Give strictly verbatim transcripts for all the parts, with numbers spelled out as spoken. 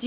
Do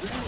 Yeah.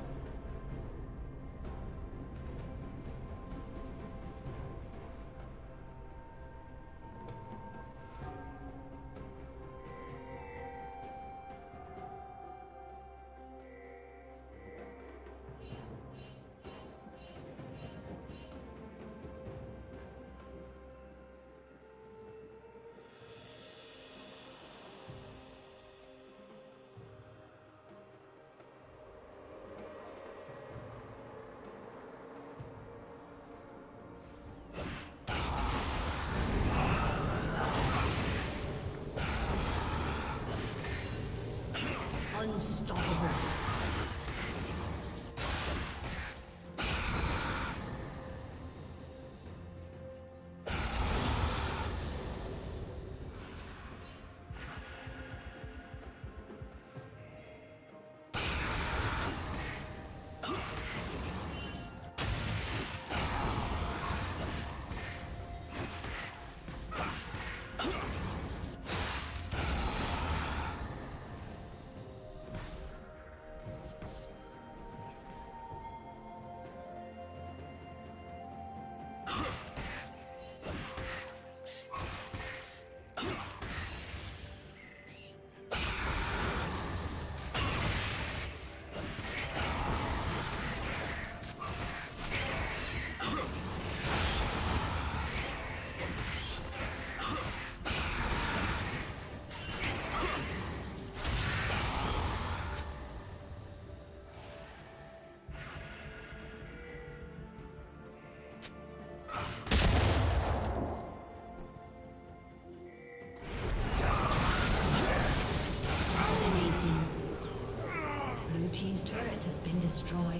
Unstoppable. Destroyed.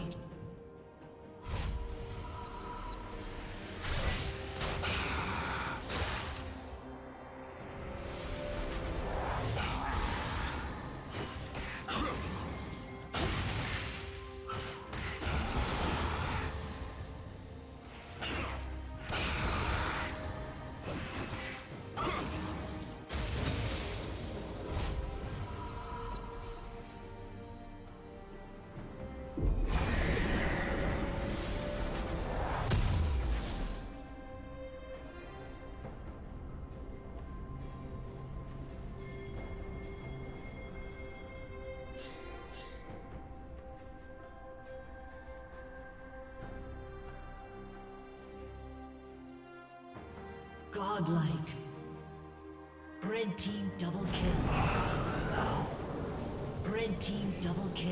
Godlike. Red team double kill. Red team double kill.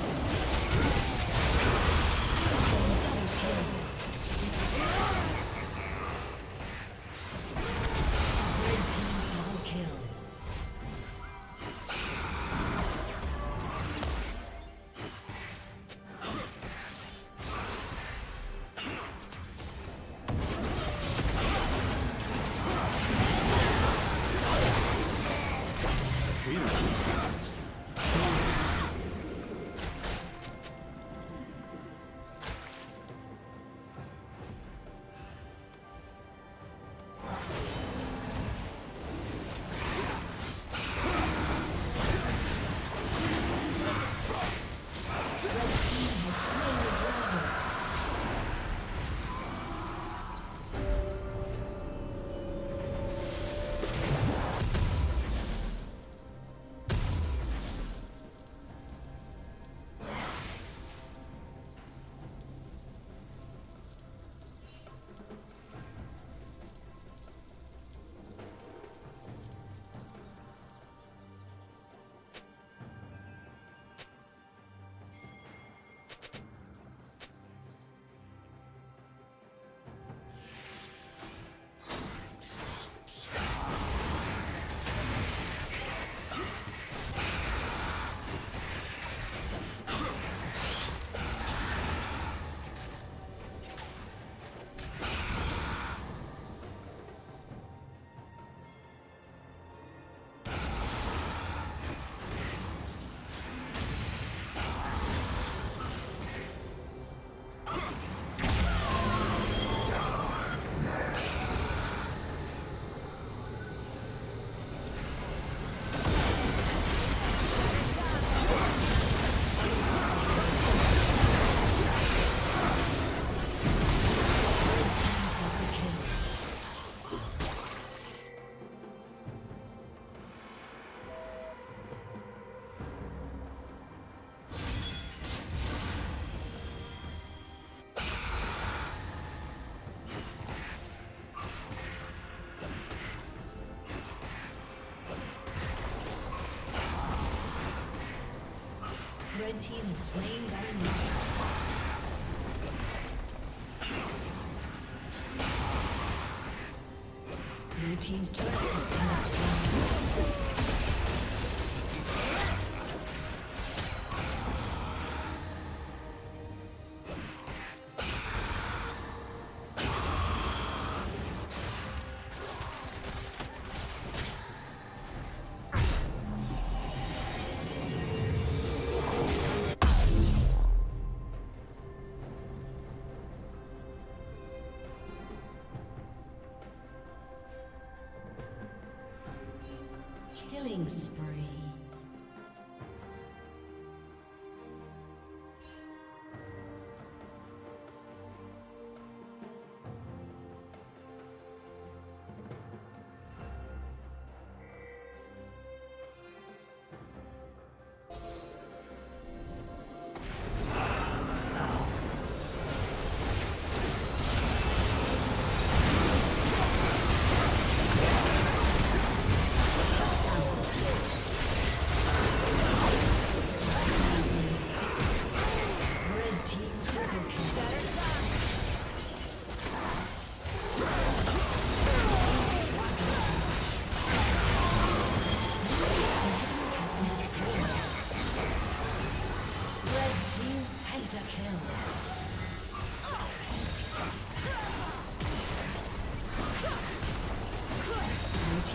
Double kill. Red team double kill. Red team is slain by enemy. Blue team's turret has been killing spree.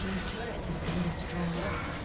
team's turret has been destroyed.